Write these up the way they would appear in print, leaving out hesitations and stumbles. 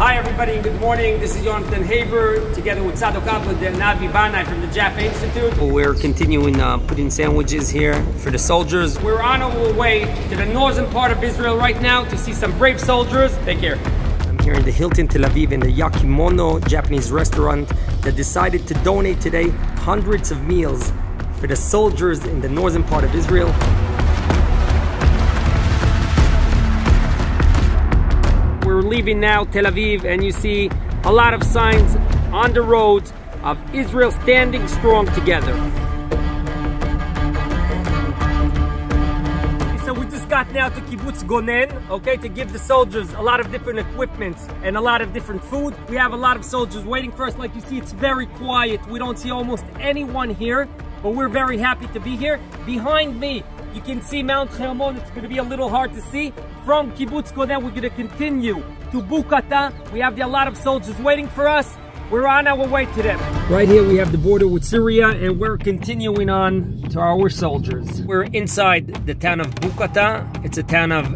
Hi everybody, and good morning. This is Jonathan Haber together with Sadok Kapo del Navi Banai from the Jaffa Institute. We're continuing putting sandwiches here for the soldiers. We're on our way to the northern part of Israel right now to see some brave soldiers. Take care. I'm here in the Hilton Tel Aviv in the Yakimono Japanese restaurant that decided to donate today hundreds of meals for the soldiers in the northern part of Israel. We're leaving now Tel Aviv, and you see a lot of signs on the roads of Israel standing strong together. So we just got now to Kibbutz Gonen, okay, to give the soldiers a lot of different equipments and a lot of different food. We have a lot of soldiers waiting for us. Like you see, it's very quiet. We don't see almost anyone here, but we're very happy to be here. Behind me, you can see Mount Hermon. It's going to be a little hard to see. From Kibbutz Gonen, we're going to continue to Bukata. We have a lot of soldiers waiting for us. We're on our way to them. Right here, we have the border with Syria, and we're continuing on to our soldiers. We're inside the town of Bukata. It's a town of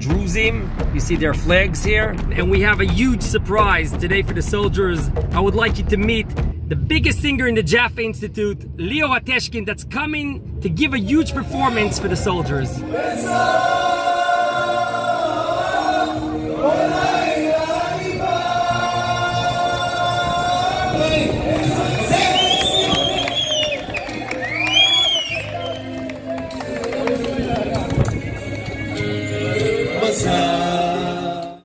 Druzim. You see their flags here. And we have a huge surprise today for the soldiers. I would like you to meet the biggest singer in the Jaffa Institute, Leo Ateshkin, that's coming to give a huge performance for the soldiers.